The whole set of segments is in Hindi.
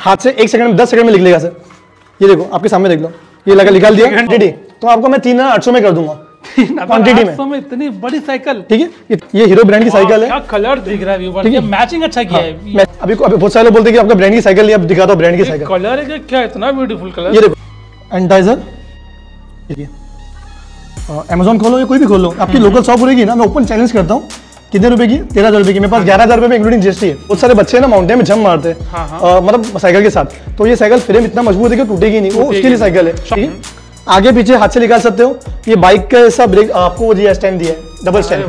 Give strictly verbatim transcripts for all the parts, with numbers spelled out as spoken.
हाथ से एक सेकंड में दस सेकंड में लिख लेगा सर। ये देखो आपके सामने देख लो, ये लगा निकाल दिया क्वांटिटी, तो आपको मैं तीन हजार आठ सौ में कर दूंगा क्वांटिटी में। में इतनी बड़ी साइकिल, ठीक है। ये हीरो ब्रांड की साइकिल है, क्या कलर दिख रहा है, ठीक है, मैचिंग अच्छा किया है। अभी बहुत सारे लोग बोलते हैं कि आपका ब्रांड की साइकिल नहीं, अब दिखाता हूं ब्रांड की साइकिल। कलर है क्या, इतना ब्यूटीफुल कलर। ये देखो एंटाइजर, ठीक है। अमेज़न खोलो या कोई भी खोलो, आपकी लोकल शॉप होगी ना, मैं ओपन चैलेंज करता हूँ। कितने रुपए की? तेरह हजार रुपए की। मेरे पास ग्यारह हजार रुपए में इंक्लूडिंग जीएसटी है। बहुत सारे बच्चे ना माउंटेन में जम मारते हैं, हाँ हाँ। मतलब साइकिल के साथ, तो ये साइकिल फ्रेम इतना मजबूत है कि टूटेगी नहीं, वो उसके लिए साइकिल है, ठीक है। आगे पीछे हाथ से निकाल सकते हो। ये बाइक का ऐसा ब्रेक आपको दिया, स्टैंड दिया है, डबल स्टैंड,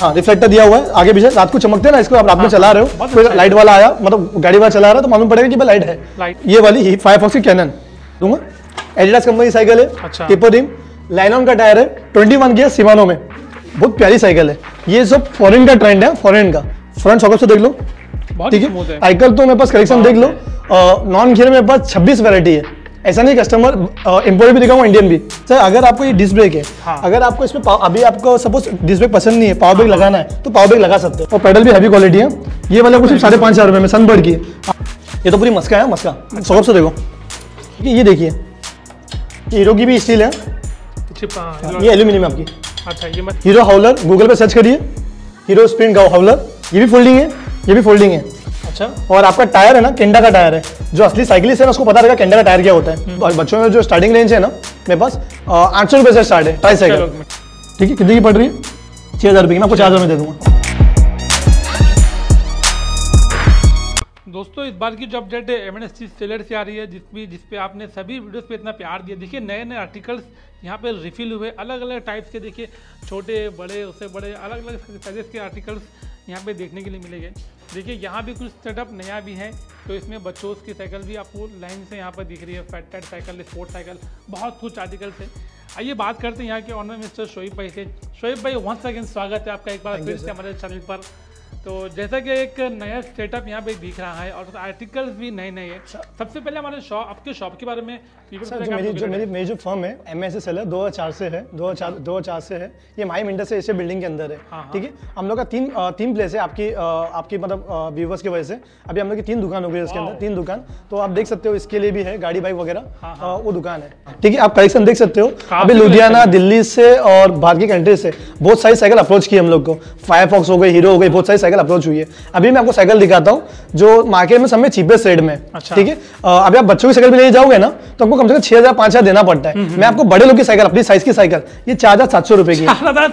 हाँ, रिफ्लेक्टर दिया हुआ है आगे पीछे। रात को चमकते हैं ना, इसको आप रात में चला रहे हो, कोई लाइट वाला आया, मतलब गाड़ी वाला चला रहा है तो मालूम पड़ेगा कि भाई लाइट है। ये वाली फायरफॉक्स की कैनन दूंगा, एडिडास कंपनी की साइकिल है, टिपो रिम, लाइनॉन का टायर है, ट्वेंटी वन गियर शिमानो में, बहुत प्यारी साइकिल है। ये सब फॉरेन का ट्रेंड है, फॉरेन का। फ्रंट सॉकेट से देख लो, ठीक है। साइकिल तो मेरे पास कलेक्शन देख लो, नॉन गियर मेरे पास छब्बीस वैरायटी है। ऐसा नहीं कस्टमर इम्पोर्ट भी दिखाऊंगा, इंडियन भी सर। अगर आपको ये डिस्क ब्रेक है, हाँ। अगर आपको इसमें अभी आपको सपोज डिस्क ब्रेक पसंद नहीं है, पावर ब्रेक लगाना है तो पावर ब्रेक लगा सकते हो। और पेडल भी हैवी क्वालिटी है। ये वाला कुछ साढ़े पाँच हजार रुपये में सनबर्ड की है। ये तो पूरी मस्का है, मस्का सॉकेट से देखो, ठीक है। ये देखिए, हीरो की भी स्टील है, ये एल्यूमिनियम है आपकी, अच्छा। ये मत हीरो हाउलर गूगल पे सर्च करिए, हीरो स्प्रिंट गाओ हाउलर। ये भी फोल्डिंग है, ये भी फोल्डिंग है, अच्छा। और आपका टायर है ना, केंडा का टायर है। जो असली साइकिलिस्ट है ना उसको पता रहेगा केंडा का टायर क्या होता है। और बच्चों में जो स्टार्टिंग रेंज है ना, मेरे पास आठ सौ रुपये से स्टार्ट है ट्राई साइकिल, ठीक है। कितने की पड़ रही है? छः हज़ार रुपये की। मैं आपको चार हज़ार में दे दूँगा। दोस्तों, इस बार की जो अपडेट है एमएनएसटी सेलर से आ रही है, जिसमें जिस पे आपने सभी वीडियोस पे इतना प्यार दिया। देखिए नए नए आर्टिकल्स यहाँ पे रिफिल हुए, अलग अलग टाइप्स के, देखिए छोटे बड़े उससे बड़े अलग अलग साइजेस के आर्टिकल्स यहाँ पे देखने के लिए मिलेंगे। देखिए यहाँ भी कुछ सेटअप नया भी है, तो इसमें बच्चों की साइकिल भी आपको लाइन से यहाँ पर दिख रही है, फैट टैट साइकिल, स्पोर्ट साइकिल, बहुत कुछ आर्टिकल्स है। आइए बात करते हैं यहाँ के ऑनर मिस्टर शोएब भाई से। शोएब भाई, वंस अगेन स्वागत है आपका एक बार फिर से हमारे चैनल पर। तो जैसा कि एक नया सेटअप यहाँ पे दिख रहा है और आर्टिकल्स भी नए नए हैं। सबसे पहले हमारे शॉप, आपके शॉप के बारे में सर, जो मेरी जो मेरी मेरी जो फर्म है एमएनएसटी सेलर दो हज़ार चार से है, दो हज़ार चार दो हज़ार चार से है। ये माई मिनट से बिल्डिंग के अंदर है, ठीक है। हम लोग का तीन तीन प्लेस है आपकी आपकी मतलब व्यूवर्स की वजह से। अभी हम लोग की तीन दुकान हो गई है इसके अंदर, तीन दुकान तो आप देख सकते हो। इसके लिए भी है गाड़ी बाइक वगैरह, वो दुकान है, ठीक है। आप कलेक्शन देख सकते हो। अभी लुधियाना, दिल्ली से और बाहर की कंट्री से बहुत सारी साइकिल अप्रोच की हम लोग को। फायरफॉक्स हो गई, हीरो हो गई, बहुत सारी साइकिल अप्रोच हुई है। अभी मैं आपको साइकिल दिखाता हूँ जो मार्केट में सब में चीपेस्ट रेट में, ठीक है। अभी आप बच्चों की साइकिल भी ले जाओगे ना तो आपको कम से कम छह हजार पांच हजार देना पड़ता है। मैं आपको बड़े लोग की साइकिल, अपनी साइज की साइकिल, ये चार हजार सात सौ रुपए की, चार हजार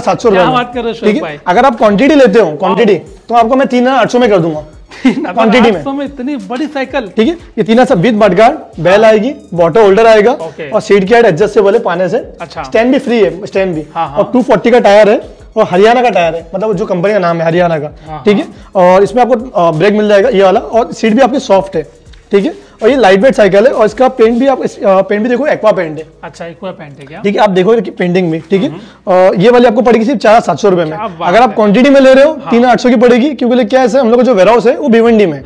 सात सौ रुपए, ठीक है। अगर आप क्वांटिटी लेते हो क्वांटिटी तो आपको मैं तीन हजार आठ सौ में कर दूंगा क्वांटिटी में। में इतनी बड़ी साइकिल, ठीक है। ये तीन सब बीत बटगार्ड, बेल आएगी, बॉटल होल्डर आएगा और सीट के एडजस्टेबल है पाने से, स्टैंड भी फ्री है, स्टैंड भी। और टू फोर्टी का टायर है और हरियाणा का टायर है, मतलब जो कंपनी का नाम है हरियाणा का, ठीक है। और इसमें आपको ब्रेक मिल जाएगा ये वाला, और सीट भी आपकी सॉफ्ट है, ठीक है। और ये लाइट वेट साइकिल है और इसका पेंट भी आप इस, आ, पेंट भी देखो एक्वा पेंट है, अच्छा एक्वा पेंट है क्या, ठीक है। आप देखो पेंटिंग भी, ठीक है। और ये वाली आपको पड़ेगी सिर्फ चार सात सौ रुपए में। अगर आप क्वांटिटी में ले रहे हो तीन आठ सौ की पड़ेगी, क्योंकि क्या है हम लोग जो वेयरहाउस है वो भिवंडी में,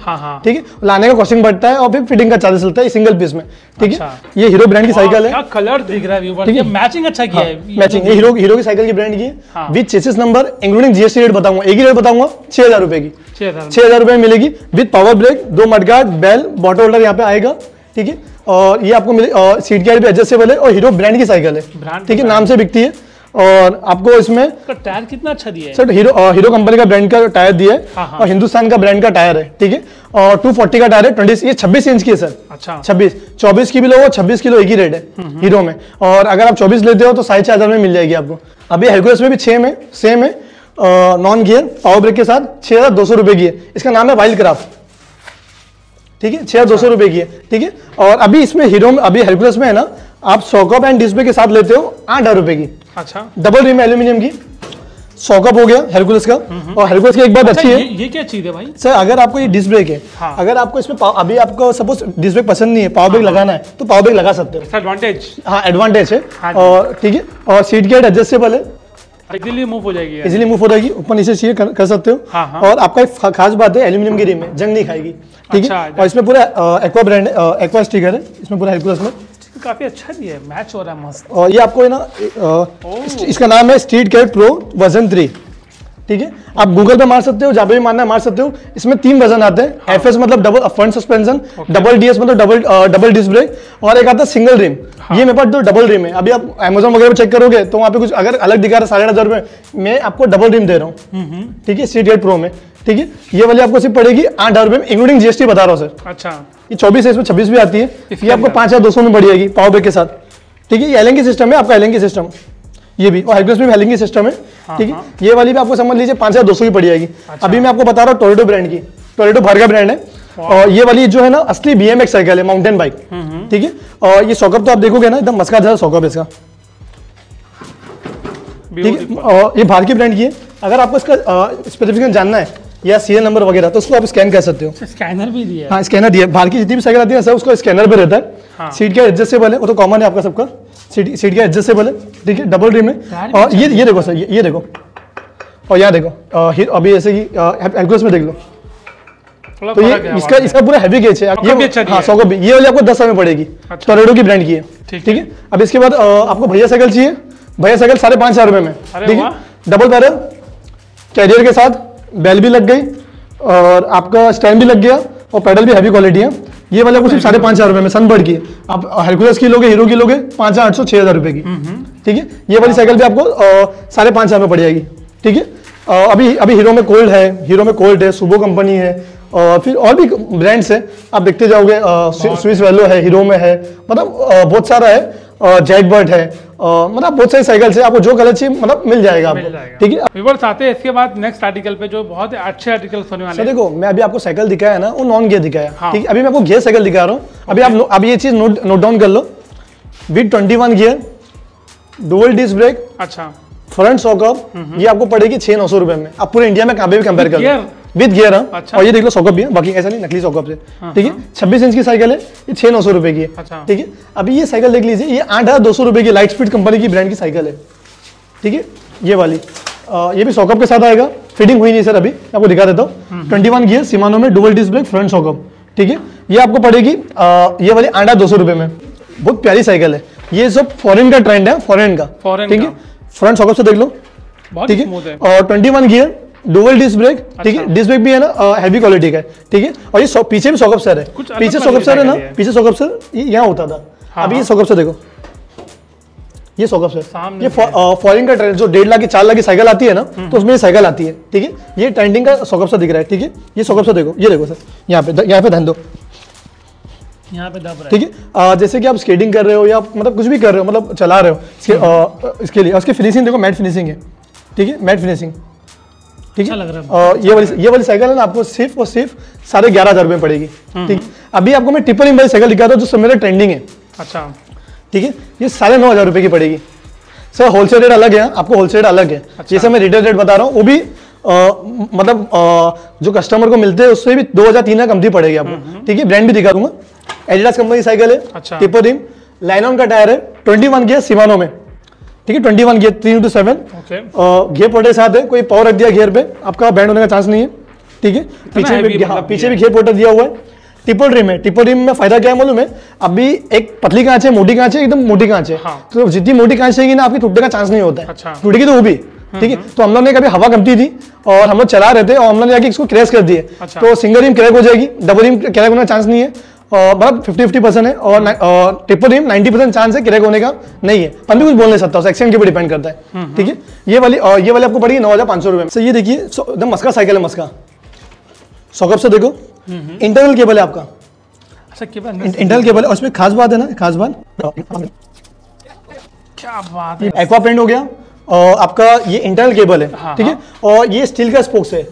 ठीक है। लाने का कॉस्टिंग बढ़ता है और फिर फिटिंग का चार्जेस लगता है सिंगल पीस में, ठीक है। ये हीरो ब्रांड की साइकिल है, कलर दिख रहा है, मैचिंग अच्छा किया है, मैचिंग। ये हीरो की साइकिल की ब्रांड की है with chassis number, including GST rate बताऊंगा, एक ही रेट बताऊंगा, छह हजार रुपए की, छह हजार रुपए मिलेगी विद पावर ब्रेक, दो मडगार्ड, बेल, बॉटल होल्डर यहाँ पे आएगा, ठीक है। और ये आपको मिले, और सीट गार्ड भी एडजस्टेबल है और हीरो ब्रांड की साइकिल है, ठीक है। नाम से बिकती है। और आपको इसमें टायर कितना अच्छा दिया है सर, हीरो हीरो कंपनी का ब्रांड का टायर दिया है, हाँ हाँ। और हिंदुस्तान का ब्रांड का टायर है, ठीक है। और टू फोर्टी का टायर है, ट्वेंटी ये छब्बीस इंच की है सर, अच्छा। छब्बीस चौबीस किलो वो छब्बीस किलो एक ही रेट है हीरो में। और अगर आप चौबीस लेते हो तो साढ़े चार हजार में मिल जाएगी आपको। अभी हरक्यूलिस में भी छह में सेम है, नॉन गियर पावर ब्रेक के साथ छह हजार दो सौ रुपए की है। इसका नाम है वाइल्ड क्राफ्ट, ठीक है। छह हजार दो सौ रुपए की है, ठीक है। और अभी इसमें हीरो में, अभी हेल्पलेस में है ना, आप सॉकअप एंड डिस्प्ले के साथ लेते हो आठ हजार रुपए की, अच्छा। डबल रिम एल्यूमिनियम की, सॉकअप हो गया हेरकुलस का। और हेरकुलस की एक बात अच्छी है, ये क्या चीज है भाई सर, अगर आपको ये डिस्क ब्रेक है, हाँ। अगर आपको इसमें अभी आपको सपोज डिस्क ब्रेक पसंद नहीं है, पावर ब्रेक, हाँ। लगाना है तो पावर ब्रेक लगा सकते हो, एडवांटेज, हाँ एडवांटेज है। और ठीक है, और सीट गेट एडजस्टेबल है, इजीली मूव हो जाएगी, इजीली मूव हो जाएगी, ऊपर नीचे चाहिए कर, कर सकते हो, हाँ हाँ। और आपका एक खास बात है, एल्यूमिनियम की रिम है, जंग नहीं खाएगी, ठीक है। और इसमें पूरा एक्वा ब्रांड एक्वा स्टिकर है, इसमें पूरा हेरकुलस में, काफी अच्छा भी है, मैच हो रहा है मस्त। और ये आपको है ना, इसका नाम है Street Cat Pro version three, ठीक है, आप गूगल पे मार सकते हो, जहाँ पे भी मारना है मार सकते हो। इसमें तीन वजन आते हैं, हाँ। एफएस मतलब double front suspension, double DS मतलब डबल डबल डिस्क ब्रेक, और एक आता है सिंगल रिम। हाँ। ये मेरे पास तो डबल रिम है। अभी आप अमेजोन वगैरह पे चेक करोगे तो वहाँ पे कुछ अगर अलग दिखा रहा है साढ़े हजार रुपये में, आपको डबल रिम दे रहा हूँ, ठीक है, सीट एट प्रो में। ठीक है, ये वाली आपको सिर्फ पड़ेगी आठ हजार रुपये में, इंक्लूडिंग जीएसटी बता रहा हूँ सर। अच्छा, ये चौबीस है, इसमें छब्बीस भी आती है, ये आपको पाँच हजार दो सौ में पड़ जाएगी पावर ब्रेक के साथ। ठीक है, ये एलएनजी सिस्टम है आपका, एलएनजी सिस्टम ये भी, और हेरक्यूलिस में हेलंगी सिस्टम है। ठीक है, हाँ। ये वाली भी आपको समझ लीजिए पाँच हजार दो सौ की पड़ जाएगी। अच्छा। अभी मैं आपको बता रहा हूँ टोरेटो ब्रांड की, टोरेटो भर का ब्रांड है, और ये वाली जो है ना असली बीएमएक्स साइकिल है, माउंटेन बाइक। ठीक है, और ये सॉकअप तो आप देखोगे ना एकदम मस्का जैसा सॉकअप है इसका। ठीक है, और ये भारतीय ब्रांड की है। अगर आपको इसका स्पेसिफिकेशन जानना है या सीरियल नंबर वगैरह तो उसको आप स्कैन कर सकते हो। स्कैनर भी दिया है? हाँ, स्कैनर दिया है। बाहर की जितनी भी साइकिल आती है सर उसको स्कैनर पे रहता है। हाँ। सीट का एडजस्टेबल है, वो तो कॉमन है आपका सबका, सीट सीट का एडजस्टेबल है। ठीक है, डबल रिम है, और ये ये देखो सर, ये, ये देखो, और यहाँ देखो, आ, अभी जैसे कि हेरक्यूलिस में देख लो तो ये इसका इसका पूरा हैवी गेज है। ये हाँ सौ को भी, ये वाली आपको दस में पड़ेगी, टोरेडो की ब्रांड की है। ठीक है, अब इसके बाद आपको भैया साइकिल चाहिए, भैया साइकिल साढ़े पाँच हजार रुपये में। ठीक है, डबल बैरल कैरियर के साथ, बेल भी लग गई और आपका स्टैंड भी लग गया, और पैडल भी हैवी क्वालिटी है। ये वाला कुछ साढ़े पाँच हज़ार रुपये में सनबर्ड की। आप हेरक्यूलिस की लोगे, हीरो की लोगे, पाँच हज़ार आठ सौ छः हज़ार रुपये की। ठीक है, ये वाली साइकिल भी आपको साढ़े पाँच हज़ार में पड़ जाएगी। ठीक है, अभी अभी हीरो में कोल्ड है, हीरो में कोल्ड है, सुबो कंपनी है, और फिर और भी ब्रांड्स हैं आप देखते जाओगे, स्विस वेलो है, हीरो में है, मतलब बहुत सारा है, जैकबर्ड है, मतलब बहुत सारी साइकिल से आपको जो कलर चाहिए मतलब मिल जाएगा आपको। ठीक है, व्यूअर्स आते हैं इसके बाद नेक्स्ट आर्टिकल पे जो बहुत अच्छे आर्टिकल्स होने वाले हैं। देखो, मैं अभी आपको साइकिल दिखाया ना वो नॉन गियर दिखाया। ठीक हाँ। है, अभी मैं आपको गियर साइकिल दिखा रहा हूँ। अभी आप अभी ये चीज नोट नोट डाउन कर लो, with twenty one gear, dual disc brake, अच्छा फ्रंट सॉकअप, ये आपको पड़ेगी छह नौ सौ रुपए में। आप पूरे इंडिया में कहाँ पे भी कंपेयर कर लो विद गियर। अच्छा। और ये देख लो सॉकअप भी है, बाकी ऐसा नहीं नकली सॉकअप से। ठीक है, छब्बीस इंच की साइकिल है, ये छह नौ सौ रुपए की है। अच्छा। ठीक है, अभी ये साइकिल देख लीजिए, ये आठ हजार दो सौ रुपए की लाइट स्पीड कंपनी की ब्रांड की साइकिल है। ठीक है, ये वाली आ, ये भी सॉकअप के साथ आएगा, फिटिंग हुई नहीं सर, अभी आपको दिखा देता हूँ। ट्वेंटी वन गियर शिमानो में, डुअल डिस्क ब्रेक, फ्रंट सॉकअप। ठीक है, ये आपको पड़ेगी ये वाली आठ हजार दो सौ रुपए में। बहुत प्यारी साइकिल है, ये सब फॉरेन का ट्रेंड है, फॉरेन का। ठीक है, फ्रंट सॉकअप से देख लो। ठीक है, और twenty one gear, dual disc brake. ठीक है, डिस्क ब्रेक भी है ना, हैवी क्वालिटी का है। ठीक है, और ये पीछे भी सॉकअप सर है, पीछे सॉकअप सर है ना, पीछे सॉकअप सर यहाँ होता था। हाँ, अभी ये सॉकअप सर देखो, ये सॉकअप सर, ये फॉरेन का ट्रेंड, जो डेढ़ लाख की चार लाख की साइकिल आती है ना तो उसमें ये साइकिल आती है। ठीक है, ये ट्रेंडिंग का सॉकअप सर दिख रहा है। ठीक है, ये सॉकअप सर देखो, ये देखो सर, यहाँ पे यहाँ पे ध्यान दो, यहाँ पे दब रहा है। ठीक है, जैसे कि आप स्केटिंग कर रहे हो या मतलब कुछ भी कर रहे हो, मतलब चला रहे हो, इसके लिए उसकी फिनिशिंग देखो, मैट फिनिशिंग है। ठीक है, मैट फिनिशिंग। ठीक है, ये वाली ये वाली साइकिल है ना आपको सिर्फ और सिर्फ साढ़े ग्यारह हजार रुपये पड़ेगी। ठीक है, अभी आपको मैं ट्रिपल एम वाली साइकिल दिखा रहा हूँ जो सब मेरा ट्रेंडिंग है। अच्छा। ठीक है, ये साढ़े नौ हजार रुपये की पड़ेगी सर, होलसेल रेट अलग है, आपको होलसेल रेट अलग है। अच्छा। जैसे मैं रिटेल रेट बता रहा हूँ, वो भी आ, मतलब आ, जो कस्टमर को मिलते हैं उससे भी दो हजार तीन हजार कमती पड़ेगी आपको। ठीक है, ब्रांड भी दिखा दूंगा, एडिडास कंपनी की साइकिल है, टिपो रिम, लाइनॉन का टायर है, ट्वेंटी वन गियर शिमानो में। ठीक है, twenty one gear, three into seven gear पोर्टे साथ है, कोई पावर रख दिया घेर पे आपका बैंड होने का चांस नहीं है। ठीक है, पीछे भी हाँ, पीछे भी घेर पोर्टर दिया हुआ है। ट्रिपल रिम है, ट्रिपल रिम में फायदा क्या है मालूम है, अभी एक पतली कांच है, मोटी कांच है, एकदम मोटी कांच है। हाँ। तो जितनी मोटी कांच रहेगी ना आपकी टूटने का चांस नहीं होता है। अच्छा। टूटेगी तो वो भी। ठीक है, तो हम लोग ने कभी हवा कमती थी और हम लोग चला रहे थे और हम लोग ने आके इसको क्रैश कर दिए, तो सिंगल रिम क्रैक हो जाएगी, डबल रिम क्रैक होने का चांस नहीं है, मतलब फिफ्टी फिफ्टी परसेंट है, और triple rim ninety percent chance है क्रैक होने का नहीं है। पर भी कुछ बोल नहीं सकता, उस एक्सीडेंट के ऊपर डिपेंड करता है। ठीक है, ये वाली और ये वाली आपको पड़ेगी नौ हजार पाँच सौ रुपये में। सर ये देखिए एकदम मस्का साइकिल है, मस्का सॉकअप से देखो, इंटरनल केबल है आपका। अच्छा, केबल इंटरनल केबल है, उसमें खास बात है ना, खास बात क्या बात है, एक्वा पेंट हो गया, और आपका ये इंटरनल केबल है। ठीक है, और ये स्टील का स्पोक्स है।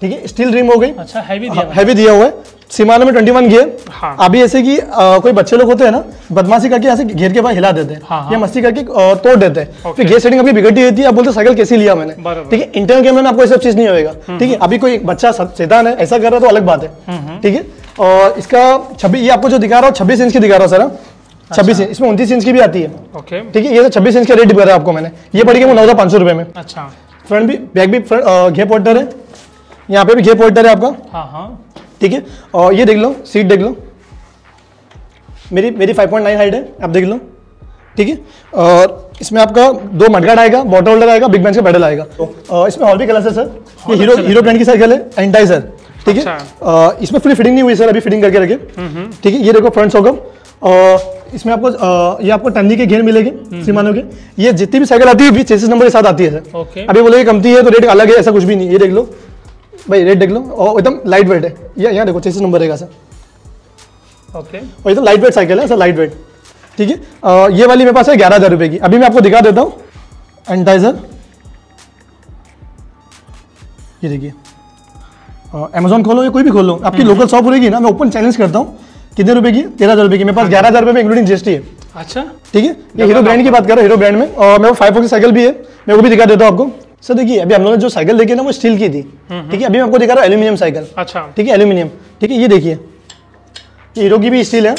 ठीक है, स्टील रिम हो गई। अच्छा, हैवी दिया, हैवी दिया हुआ है, शिमानो में ट्वेंटी वन गियर। हाँ। अभी ऐसे कि आ, कोई बच्चे लोग होते हैं ना, बदमाशी करके ऐसे घेर के बाहर हिला देते हैं। हाँ। या मस्ती करके तोड़ देते हैं, फिर गेयर सेटिंग अभी बिगड़ती रहती है, आप बोलते साइकिल कैसे लिया मैंने। ठीक है, इंटरनल केबल में आपको ये सब चीज नहीं होगा। ठीक है, अभी कोई बच्चा शैतान है ऐसा कर रहा है तो अलग बात है। ठीक है, और इसका छब्बीस, ये आपको जो दिखा रहा हूँ छब्बीस इंच की दिखा रहा हूँ सर, छब्बीस इंच, इसमें उन्तीस इंच की भी आती है। ठीक है, ये छब्बीस इंच का रेट दिखा रहा है आपको मैंने, ये पड़ेगी नौ हजार पाँच सौ रुपए में। अच्छा, फ्रंट भी बैक भी घेर पोर्टर है, यहाँ पे भी घेर पोर्टर है आपका। हाँ हाँ। ठीक है, और ये देख लो, सीट देख लो, मेरी मेरी फाइव पॉइंट नाइन हाइट है, आप देख लो। ठीक है, और इसमें आपका दो मडगार्ड आएगा, बॉटल होल्डर आएगा, बिग बैंच का पेडल आएगा। तो, इसमें और भी कलर है सर, ये हीरो हीरो ब्रांड की साइकिल है, एंटाई सर, ठीक है। इसमें पूरी फिटिंग नहीं हुई सर, अभी फिटिंग करके रखे, ठीक है। ये देखो फ्रंट होगा, इसमें आपको ये आपको टन्नी के घेर मिलेगी शिमानो के। ये जितनी भी साइकिल आती है चेसिस नंबर के साथ आती है सर। अभी बोले कमती है तो रेट अलग है, ऐसा कुछ भी नहीं। ये देख लो भाई, रेट देख लो, और एकदम लाइट वेट है। ये यहाँ देखो चेसिस नंबर रहेगा सर, ओके, और एकदम लाइट वेट साइकिल है सर, लाइट वेट, ठीक है। ये वाली मेरे पास है ग्यारह हज़ार रुपये की। अभी मैं आपको दिखा देता हूँ एंटाइजर, ये देखिए। अमेजोन खोलो या कोई भी खोलो, आपकी लोकल शॉप रहेगी ना, मैं ओपन चैलेंज करता हूँ। कितने रुपए की? तेरह हज़ार रुपये की। मेरे पास ग्यारह हज़ार रुपये में इंक्लूडिंग जीएसटी है। अच्छा, ठीक है। ये हीरो ब्रांड की बात कर रहा हूँ, हीरो ब्रांड में। और मेरे पास फाइवफॉक्स की साइकिल भी है, मैं वो भी दिखा देता हूँ आपको सर। देखिए अभी हम लोगों ने जो साइकिल देखी ना वो स्टील की थी, ठीक है। अभी मैं आपको दिखा रहा हूँ एल्यूमिनियम साइकिल, अच्छा, ठीक है, एल्यूमिनियम, ठीक है। ये देखिए, ये हीरो की भी स्टील है,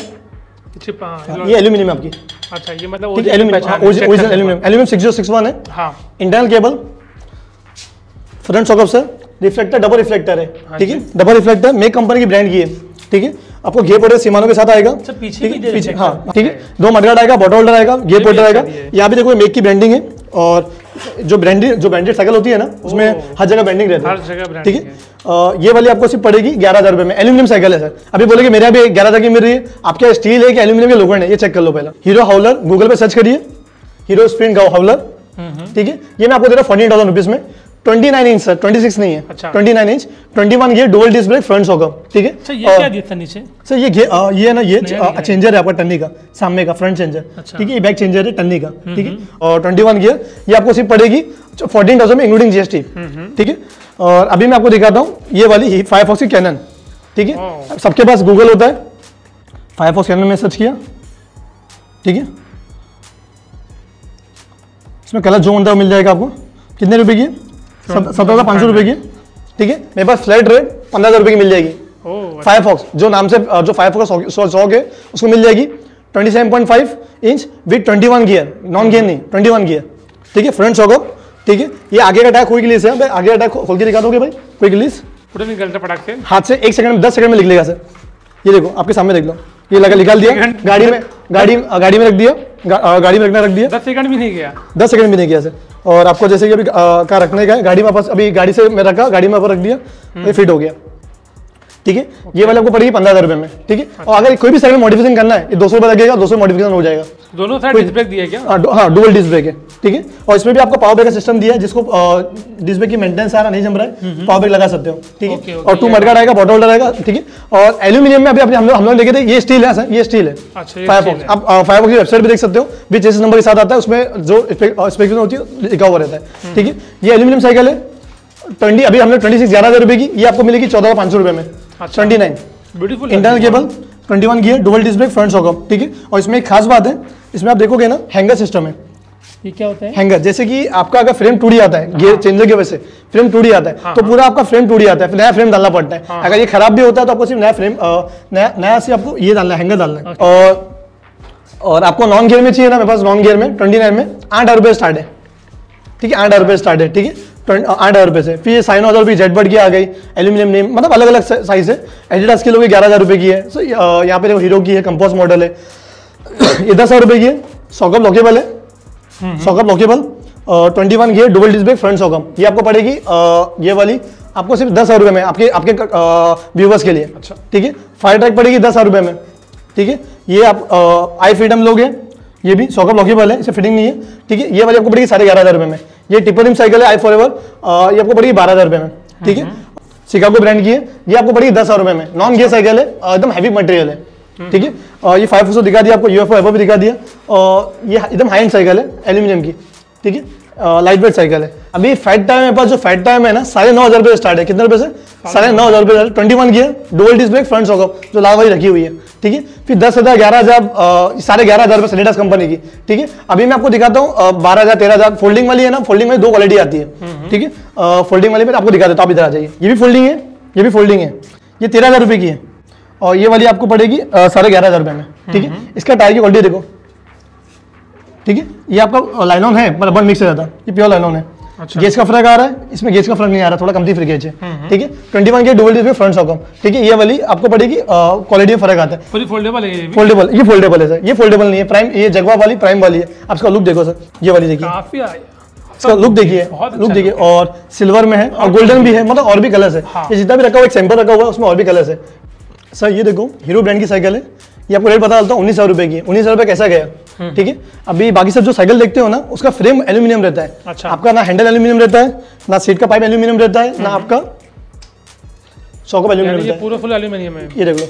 ये एल्यूमिनियम आपकी, अच्छा, ये मतलब original aluminium, aluminium six zero six one है। हाँ, internal cable, front shock up sir, reflector, double reflector है, ठीक है। डबल रिफ्लेक्टर मेक कंपनी की ब्रांड की है, ठीक है। आपको घेर पोर्टर शिमानो के साथ आएगा, पीछे, हाँ, ठीक है। दो मडगार्ड आएगा, बॉटल होल्डर आएगा, घेर पोर्टर आएगा। यहाँ भी देखो मेक की ब्रांडिंग है, और जो ब्रांडेड जो ब्रांडेड साइकिल होती है ना उसमें हर जगह ब्रांडिंग रहती है, ठीक है। ये वाली आपको सिर्फ पड़ेगी ग्यारह हज़ार रुपये में, एल्यूमिनियम साइकिल है सर। अभी बोले कि मेरे अभी ग्यारह हज़ार की मिल रही है, आपके स्टील है कि एल्यूमिनियम के लोगों ने, ये चेक कर लो पहला। हीरो हाउलर गूगल पे सर्च करिए, हीरो स्प्रिंट हाउलर, ठीक है। ये मैं आपको दे रहा हूँ फोर्टी एट थाउजेंड रुपीज़ में, twenty nine inch sir, twenty six नहीं है, twenty nine inch, twenty one ये डुअल डिस्क ब्रेक फ्रंट होगा, ठीक है। नीचे सर ये ये है ना, ये चेंजर है आपका टन्नी का, सामने का फ्रंट चेंजर, ठीक है। ये बैक चेंजर है टन्नी का, ठीक है। और ट्वेंटी वन गियर ये आपको सिर्फ पड़ेगी फोर्टीन थाउजेंड में इंक्लूडिंग जीएसटी, ठीक है। और अभी मैं आपको दिखाता हूँ ये वाली फायरफॉक्स की कैनन, ठीक है। सबके पास गूगल होता है, फायरफॉक्स कैनन में सर्च किया, ठीक है। इसमें कलर जो होता है मिल जाएगा आपको। कितने रुपये की? सत्रह हज़ार पाँच सौ रुपये की, ठीक है। मेरे पास फ्लैट रेट पंद्रह हज़ार रुपये की मिल जाएगी। फायरफॉक्स जो नाम से जो फायरफॉक्स का शौक है उसको मिल जाएगी। Twenty seven point five inch with twenty one gear, non gear नहीं, ट्वेंटी वन गियर, ठीक है। फ्रंट शॉकअप, ठीक है। ये आगे का टायर कोई क्लीस है, भाई आगे का टायर खोल के दिखा दोगे भाई, कोई क्लीस पूरा निकलता पटाख से हाथ से, एक सेकंड में दस सेकंड में निकल लेगा सर। ये देखो आपके सामने देख लो, ये लगा निकाल दिया, गाड़ी में गाड़ी गाड़ी में रख दिया, गा, गाड़ी में रखना रख दिया, दस सेकंड भी नहीं गया, दस सेकंड भी नहीं गया सर। और आपको जैसे कि अभी कहाँ रखने का है, गाड़ी में वापस, अभी गाड़ी से मैं रखा, गाड़ी में वापस रख दिया, ये फिट हो गया, ठीक है। ये वाला आपको पड़ेगी पंद्रह हज़ार रुपये में, ठीक है। और अगर कोई भी साइड में मॉडिफिकेशन करना है दो सौ रुपये लगेगा, दो सौ मॉडिफिकेशन हो जाएगा। दोनों साइड डिस्क ब्रेक दिया क्या? हाँ, डुअल डिस्क ब्रेक है, ठीक है। और इसमें भी आपको पावर ब्रेक का सिस्टम दिया है, जिसको डिस्क ब्रेक की मेंटेनेंस सारा नहीं जम रहा है, पावर ब्रेक लगा सकते हो, ठीक है। और टू मडगार्ड आएगा, बॉटल होल्डर आएगा, ठीक है। और एल्यूमिनियम में अभी हम लोग हम लोग देखे थे, ये स्टील है सर, ये स्टील है। फायरफॉक्स, आप फायरफॉक्स की वेबसाइट भी देख सकते हो, भी चेसिस नंबर के साथ आता है, उसमें जो स्पेसिफिकेशन होती है लिखा हुआ रहता है, ठीक है। ये एल्यूमिनियम साइकिल है, ट्वेंटी अभी हम लोग ट्वेंटी सिक्स ग्यारह हज़ार रुपये की, ये आपको मिलेगी चौदह हज़ार पाँच सौ रुपये में। Twenty nine beautiful, internal cable, twenty one gear, dual disc brake, front shock up, ठीक है। और इसमें एक खास बात है, इसमें आप देखोगे ना हैंगर सिस्टम है। ये क्या होता है? हैंगर, जैसे कि आपका अगर फ्रेम टूट जाता है गियर चेंजर की वजह से, फ्रेम टूट जाता है तो पूरा आपका फ्रेम टूट जाता है, नया फ्रेम डालना पड़ता है। अगर ये खराब भी होता है तो आपको सिर्फ नया फ्रेम नया नया से आपको ये डालना है, हैंगर डालना है। और और आपको नॉन गियर में चाहिए ना, मेरे पास नॉन गियर में ट्वेंटी नाइन में आठ हज़ार रुपये स्टार्ट है, ठीक है। आठ हज़ार रुपये स्टार्ट है, ठीक है, आठ हज़ार रुपये से। फिर ये साइन ऑर्डर भी जेटबर्ड की आ गई, एल्यूमिनियम नेम, मतलब अलग अलग साइज है। एडिडास की लोग ग्यारह हज़ार रुपये की है, सो यहाँ पे देखो हीरो की है, कंपोज मॉडल है, ये दस हज़ार रुपये की है। सॉकअप लॉकेबल है, सॉकअप लॉकेबल, ट्वेंटी वन की है, dual disc brake, front shock up, ये आपको पड़ेगी uh, ये वाली आपको सिर्फ दस हज़ार रुपये में, आपके आपके व्यूवर्स uh, के लिए, अच्छा, ठीक है। फायर ट्रैक पड़ेगी दस हज़ार रुपये में, ठीक है। ये आप आई फ्रीडम लोग हैं, ये भी सॉकअप लॉकेबल है, इसे फिटिंग नहीं है, ठीक है। ये वाली आपको पड़ेगी साढ़े ग्यारह हज़ार रुपये में। ये टिपो रिम साइकिल है आई फॉर एवर, ये आपको पड़ेगी बारह हज़ार रुपये में, ठीक है। शिकागो ब्रांड की है, ये आपको पड़ेगी दस हज़ार रुपये में। नॉन गियर साइकिल है, एकदम हैवी मटेरियल है, ठीक है। और ये फाइव फोसो दिखा दिया आपको, यूएफओ एवो भी दिखा दिया। और ये एकदम हाई एंड साइकिल है, एल्यूमिनियम की, ठीक है, लाइट वेट साइकिल है। अभी फैट टाइम मेरे पास, जो फैट टाइम है ना साढ़े नौ हज़ार रुपये स्टार्ट है। कितने रुपये से? साढ़े नौ हज़ार रुपये। Twenty one gear, dual disc brake, front shock up, जो लावाई रखी हुई है, ठीक है। फिर दस हज़ार ग्यारह हज़ार साढ़े ग्यारह हज़ार रुपये एडिडास कंपनी की, ठीक है। अभी मैं आपको दिखाता हूँ बारह हज़ार तेरह हज़ार फोल्डिंग वाली है ना, फोल्डिंग में दो क्वालिटी आती है, ठीक है। फोल्डिंग वाली में आपको दिखा देता हूँ, आप इधर आ जाइए। ये भी फोल्डिंग है, ये भी फोल्डिंग है, ये तेरह हज़ार रुपये की है। और ये वाली आपको पड़ेगी साढ़े ग्यारह हज़ार रुपये में, ठीक है। इसका टायर की क्वालिटी देखो, ठीक है। ये आपका लाइलॉन है, रबर मिक्स है, ज़्यादा ये प्योर लाइलॉन है। अच्छा। गेज का फर्क आ रहा है, इसमें गेज का फर्क नहीं आ रहा, थोड़ा कमती फ्री गेज है, ठीक है। ट्वेंटी वन के डुअल डिस्क में फ्रंट सॉकअप, ठीक है। ये वाली आपको पड़ेगी, क्वालिटी में फर्क आता है। पूरी फोल्डेबल है, फोल्डेबल, ये फोल्डेबल है सर, ये फोल्डेबल नहीं है। प्राइम, ये जगवा वाली प्राइम वाली है। आप इसका लुक देखो सर, ये वाली देखिए, काफी इसका लुक देखिए, लुक देखिए। और सिल्वर में है और गोल्डन भी है, मतलब और भी कलर्स है। ये जितना भी रखा हुआ एक सैंपल रखा हुआ है, उसमें और भी कलर्स है। सर ये देखो, हीरो ब्रांड की साइकिल है, ये आपको रेट बता देता हूँ, उन्नीस हजार रुपये की। उन्नीस हजार रुपये कैसा गया, ठीक है। अभी बाकी सब जो साइकिल देखते हो ना, उसका फ्रेम एल्यूमिनियम रहता है। अच्छा। आपका ना हैंडल एल्यूमिनियम रहता है, ना सीट का पाइप एल्यूमिनियम रहता है, ना आपका शॉकअप एल्यूमिनियम है। ये देख लो,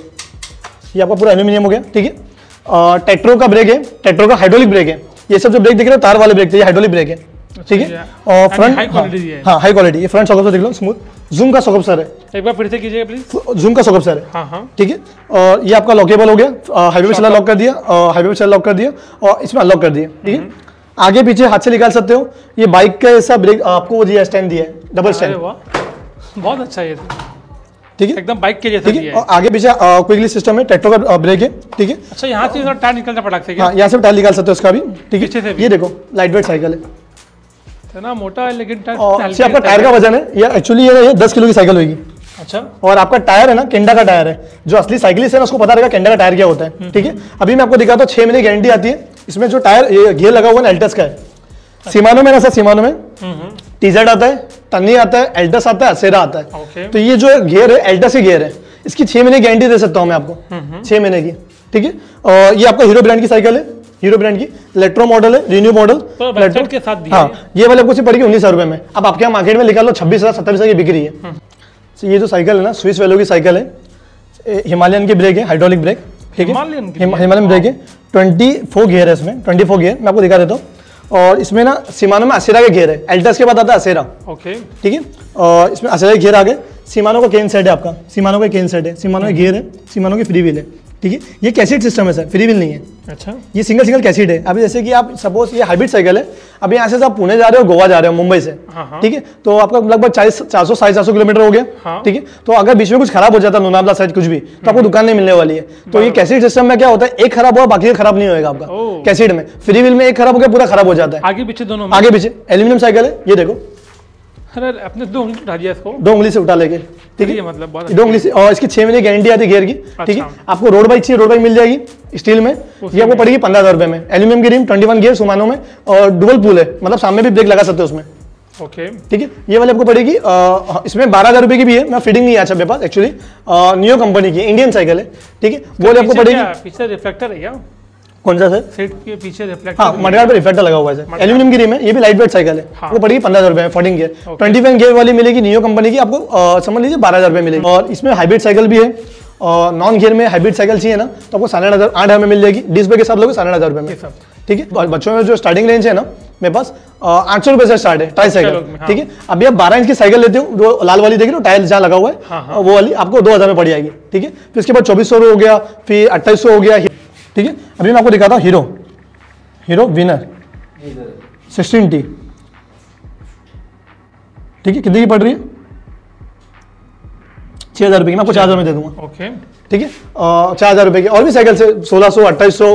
ये आपका पूरा एल्यूमिनियम हो गया, ठीक है। टेक्ट्रो का ब्रेक है, टेक्ट्रो का हाइड्रोलिक ब्रेक है। ये सब जो ब्रेक देख रहे हो तार वाले ब्रेक थे, ये हाइड्रोलिक ब्रेक है, ठीक है। और फ्रंट हाई क्वालिटी है, हां हाई क्वालिटी। ये फ्रंट सॉकअप देख लो, स्मूथ जूम का सॉकअप सर है। एक बार फिर से कीजिएगा प्लीज, जूम का सॉकअप सर है, हां हां, ठीक है। और ये आपका लॉकेबल हो गया, हाईवे पे चला लॉक कर दिया, हाईवे पे चला लॉक कर दिया, और इसमें अनलॉक कर दिया, ठीक है। आगे पीछे हाथ से निकाल सकते हो। ये बाइक का ऐसा ब्रेक आपको दिया, स्टैंड दिया है, डबल स्टैंड, बहुत अच्छा है, ठीक है, एकदम बाइक के जैसा दिया है। और आगे पीछे क्विकली सिस्टम है, टेक्ट्रो का ब्रेक है, ठीक है। अच्छा, यहां से टायर निकालना पड़ता है, हां यहां से टायर निकाल सकते हो उसका भी, ठीक है। ये देखो लाइटवेट साइकिल है ना, मोटा है लेकिन आपका टायर का वजन है। ये एक्चुअली ये दस किलो की साइकिल होगी। अच्छा। और आपका टायर है ना, केंडा का टायर है। जो असली साइकिलिस्ट है ना, उसको पता रहेगा केंडा का टायर क्या होता है, ठीक है। अभी मैं आपको दिखाता हूँ, छह महीने गारंटी आती है। इसमें जो टायर घेर लगा हुआ है ना, एल्टस का है। शिमानो में ना सर, शिमानो में टीजर्ट आता है, टन्नी आता है, एल्टस आता है, असेरा आता है। तो ये जो घेर है एल्टस ही घेर है, इसकी छह महीने गारंटी दे सकता हूँ मैं आपको, छह महीने की, ठीक है। और ये आपका हीरो ब्रांड की साइकिल है, हीरो ब्रांड की, इलेक्ट्रो मॉडल है, रिन्यू मॉडल के साथ दिया। हाँ, ये वाले आपको सिर्फ पड़ेगी उन्नीस हजार रुपए में। अब आपके यहाँ मार्केट में निकाल लो, छब्बीस हजार सत्ताईस हजार की बिक्री है। तो ये जो साइकिल है ना, स्विस वेलो की साइकिल है, हिमालयन की ब्रेक है, हाइड्रोलिक ब्रेक, ठीक है, हिमालयन ब्रेक है। ट्वेंटी फोर गेयर है इसमें, ट्वेंटी फोर गेयर मैं आपको दिखा देता हूँ। और इसमें ना शिमानो में असेरा के गेयर है, एल्टस के बाद आता है असेरा, ठीक है। और इसमें असेरा के घेर आ गए, शिमानो का केन सेट है आपका, शिमानो का केन सेट है, शिमानो का गेयर है, शिमानो की फ्री व्हील है, ठीक है। ये कैसेट सिस्टम है सर, फ्री व्हील नहीं है। अच्छा। ये सिंगल सिंगल कैसेट है। अभी जैसे कि आप सपोज ये हाइब्रिड साइकिल है, अब यहाँ से आप पुणे जा रहे हो, गोवा जा रहे हो, मुंबई से, ठीक है, तो आपका लगभग चालीस चार सौ साढ़े चार सौ किलोमीटर हो गया, ठीक है। तो अगर बीच में कुछ खराब हो जाता है, लोनावला साइड कुछ भी, तो आपको दुकान नहीं मिलने वाली है। तो ये कैसेट सिस्टम में क्या होता है, एक खराब हुआ बाकी खराब नहीं होगा आपका कैसेट में। फ्री व्हील में एक खराब हो गया पूरा खराब हो जाता है, आगे पीछे दोनों, आगे पीछे। एल्यूमिनियम साइकिल है, ये देखो, अपने दो उंगली उठा दिया इसको, दो उंगली से उठा लेके, ठीक है, मतलब बहुत दो उंगली से। और इसकी छह महीने गारंटी आती है गेयर की, ठीक है। अच्छा। आपको रोड बाइक चाहिए, रोड बाइक मिल जाएगी स्टील में, ये आपको पड़ेगी पंद्रह हजार रुपए में। एल्यूमिनियम की rim, twenty one gear, Shimano में, और डुअल पूल है, मतलब सामने भी ब्रेक लगा सकते हो उसमें, ओके, ठीक है। ये वाली आपको पड़ेगी, इसमें बारह हजार रुपए की भी है, मैं फिटिंग नहीं आया मेरे पास एक्चुअली, नियो कंपनी की इंडियन साइकिल है, ठीक है। वो वाली आपको पड़ेगी, पीछे रिफ्लेक्टर है क्या, कौन सा सर, सीट के पीछे रिफ्लेक्टर, हाँ मडगार्ड पे रिफ्लेक्टर लगा हुआ है, एल्यूमिनियम की रिम है, ये भी लाइट वेट साइकिल है, हाँ। वो पड़ेगी पंद्रह हजार रुपए में, fourteen gear, twenty five gear वाली मिलेगी, नियो कंपनी की, आपको आ, समझ लीजिए बारह हजार रुपए मिलेगी। और इसमें हाइब्रिड साइकिल भी है, और नॉन गियर में हाइब्रिड साइकिल चाहिए ना, तो आपको साढ़े आठ हजार आठ हजार में मिल जाएगी, डिस्प्ले के साथ लोग साढ़े आठ हजार रुपए में, ठीक है। और बच्चों में जो स्टार्टिंग रेंज है ना, मेरे पास आठ सौ रुपए से स्टार्ट है ट्राई साइकिल, ठीक है। अभी आप बारह इंच की साइकिल लेते हो, जो लाल वाली देख रहे हो, टायर जहाँ लगा हुआ है वो वाली, आपको दो हजार में पड़ जाएगी, ठीक है। फिर इसके बाद चौबीस सौ हो गया, फिर अट्ठाईस सौ हो गया, ठीक है। अभी मैं आपको दिखाता हूँ Hero, Hero winner sixteen T, ठीक है। कितने की पड़ रही है, छह हजार रुपये की, मैं आपको चार हजार में दे दूंगा, ओके, ठीक है। चार हजार रुपये की और भी साइकिल से सोलह सौ, अट्ठाईस सौ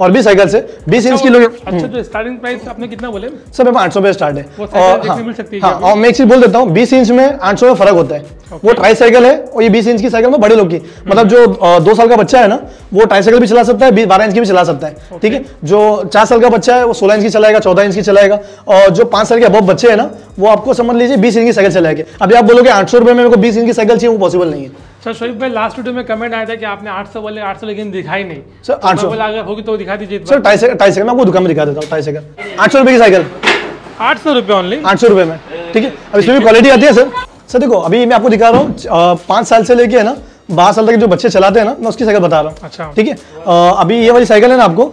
और भी साइकिल से बीस इंच की लोग। अच्छा, तो स्टार्टिंग प्राइस आपने कितना बोले सर? मेरे पास आठ सौ रुपये स्टार्ट है, और मैं एक चीज बोल देता हूँ, बीस इंच में आठ सौ में फर्क होता है। वो ट्राई साइकिल है, और ये बीस इंच की साइकिल में बड़े लोग की, मतलब जो दो साल का बच्चा है ना, वो ट्राई साइकिल भी चला सकता है, बारह इंच की भी चला सकता है, ठीक है। जो चार साल का बच्चा है वो सोलह इंच की चलाएगा, चौदह इंच की चलाएगा, और जो पांच साल के अबव बच्चे है ना, वो आपको समझ लीजिए बीस इंच की साइकिल चलाएंगे। अभी आप बोलोगे आठ सौ रुपये में मेरे को बीस इंच की साइकिल चाहिए, वो पॉसिबल नहीं है। सर शोएब भाई, लास्ट वीडियो में कमेंट आया था कि आपने आठ सौ बोले, आठ सौ लेकिन दिखाई नहीं सर, आठ सौ अगर होगी तो दिखा दीजिए सर। टाई साइकिल, टाई साइकिल मैं आपको दुकान में दिखा देता हूँ, टाई साइकिल आठ सौ रुपये की साइकिल, आठ सौ रुपये ओनली, आठ सौ रुपये में, ठीक है। अब इसमें भी क्वालिटी आती है सर। सर देखो, अभी मैं आपको दिखा रहा हूँ पाँच साल से लेके है ना बारह साल तक जो बच्चे चलाते हैं ना, मैं उसकी साइकिल बता रहा हूँ, अच्छा, ठीक है। अभी ये वाली साइकिल है ना, आपको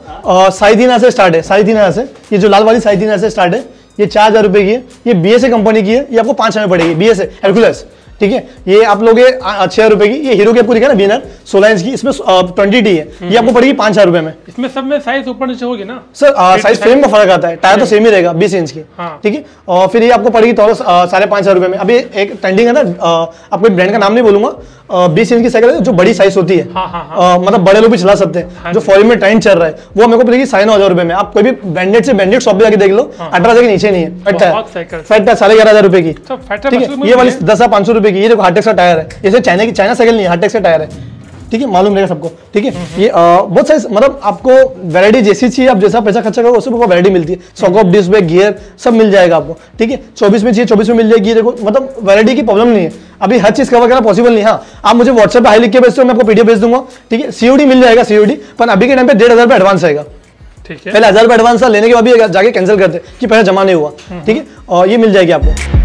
साइदीना से स्टार्ट है, साइदीना से, ये जो लाल वाली साइदीना से स्टार्ट है, ये चार हजार रुपये की है, ये बी एस ए कंपनी की है, ये आपको पाँच हजार में पड़ेगी, बी एस ए हरक्यूलिस, ठीक है, ये आप लोग छह रुपए की, ये हीरो की आपको दिखा ना बीनर सोलह इंच की, इसमें ट्वेंटी डी है, ये आपको पड़ेगी पांच हजार रुपए में। इसमें सब में साइज ऊपर नीचे होगी ना सर, साइज फ्रेम का फर्क आता है, टायर तो सेम ही रहेगा बीस इंच की, ठीक है, और फिर ये आपको पड़ेगी तो साढ़े पांच हजार रुपए में। अभी एक ट्रेंडिंग है ना, आपको ब्रांड का नाम नहीं बोलूंगा, बीस इंच की साइकिल जो बड़ी साइज होती है, मतलब बड़े लोग भी चला सकते हैं, जो फॉरन में ट्रेंड चल रहा है, वो मेरे को पड़ेगी साढ़े नौ हजार रुपए में। आप कोई भी ब्रांडेड से ब्रांडेड शॉप जाके देख लो, अठारह हजार के नीचे नहीं है। फैट है साढ़े ग्यारह हजार रुपए की, ठीक है, ये वाली दस हजार पांच सौ रुपए की, ये देखो हार्टेक्स का टायर है, जैसे चाइना की चाइना साइकिल नहीं, हार्टेक्स का टायर है, ठीक है, मालूम रहेगा सबको, ठीक है। ये बहुत सारी मतलब आपको वैरायटी जैसी चाहिए, आप जैसा पैसा खर्चा करो उससे वैरायटी मिलती है, सॉकअप डिस्क ब्रेक गियर सब मिल जाएगा आपको, ठीक है। चौबीस में चाहिए चौबीस में मिल जाएगी, देखो मतलब वैरायटी की प्रॉब्लम नहीं है, अभी हर चीज कवर करना पॉसिबल नहीं है। आप मुझे व्हाट्सएप पर हाई लिख के भेज दो, मैं आपको पीडीएफ भेज दूंगा, ठीक है, सीओडी मिल जाएगा सीओडी, पर अभी के टाइम पे डेढ़ हजार रुपये एडवांस आएगा, ठीक है, पहले हजार रुपये एडवांस लेने के बाद जाके कैंसिल करते कि पैसा जमा नहीं हुआ, ठीक है, और ये मिल जाएगी आपको।